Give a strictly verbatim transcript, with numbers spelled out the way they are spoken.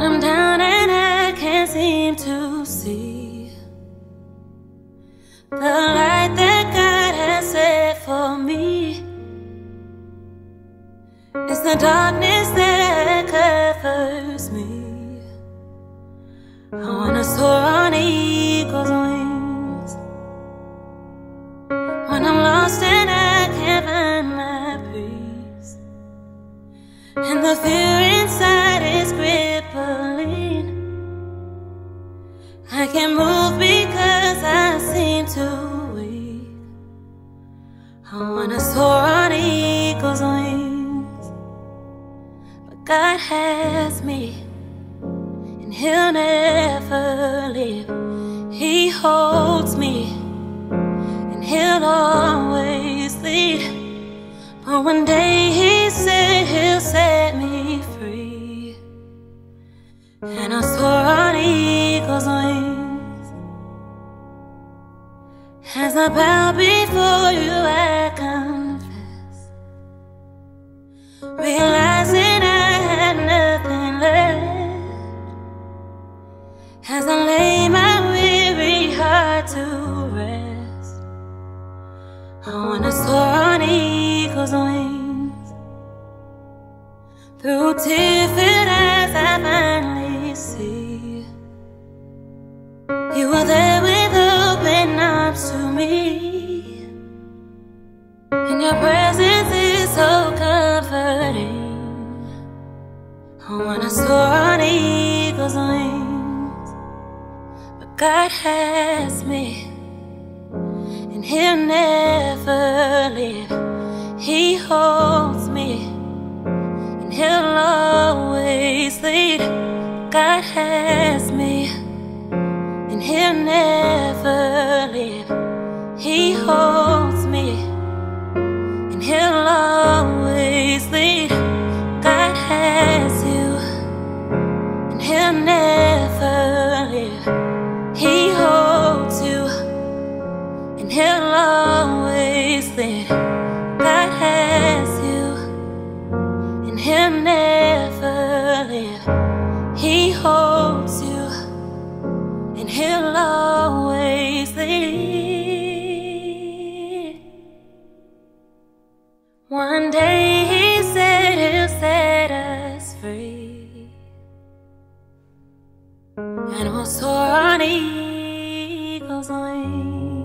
When I'm down and I can't seem to see the light that God has set for me, it's the darkness that covers me. I wanna soar on eagle's wings. When I'm lost and I can't find my peace, and the fear inside is crippling, I can't move because I seem too weak. I wanna soar on eagle's wings, but God has me and He'll never leave. He holds me and He'll always lead. But one day He said He'll set me free, and I'll soar on eagle's wings. As I bow before You, I confess, realizing I had nothing left. As I lay my weary heart to rest, I wanna soar on eagle's wings. Through tear-filled eyes I finally see You were there with open arms to me, and Your presence is so comforting. I wanna soar on eagle's wings, but God has me and He'll never leave. He holds me and He'll always lead. God has me and He'll never leave. He holds me and He'll always lead. God has you and He'll never leave. He holds you and He'll always lead. God has you and He'll never leave. He holds you and He'll always lead. One day He said He'll set us free, and we'll soar on eagle's wings.